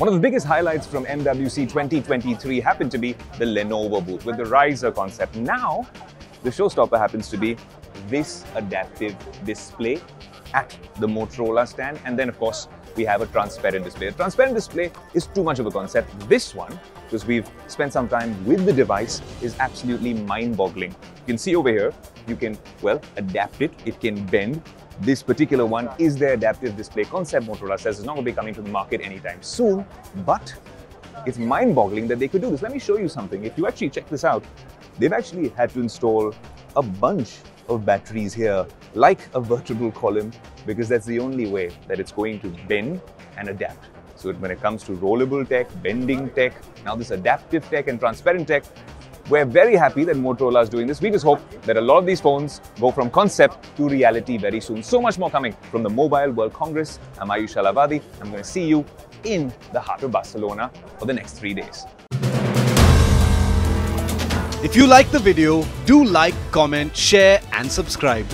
One of the biggest highlights from MWC 2023 happened to be the Lenovo booth with the Rizr concept. Now, the showstopper happens to be this adaptive display at the Motorola stand, and then of course we have a transparent display. A transparent display is too much of a concept. This one, because we've spent some time with the device, is absolutely mind-boggling. You can see over here, you can, well, adapt it. It can bend. This particular one is their adaptive display concept. Motorola says it's not going to be coming to the market anytime soon, but it's mind-boggling that they could do this. Let me show you something. If you actually check this out, they've actually had to install a bunch of batteries here, like a vertebral column, because that's the only way that it's going to bend and adapt. So when it comes to rollable tech, bending tech, now this adaptive tech and transparent tech, we're very happy that Motorola is doing this. We just hope that a lot of these phones go from concept to reality very soon. So much more coming from the Mobile World Congress. I'm Aayush Ailawadi. I'm going to see you in the heart of Barcelona for the next 3 days. If you like the video, do like, comment, share and subscribe.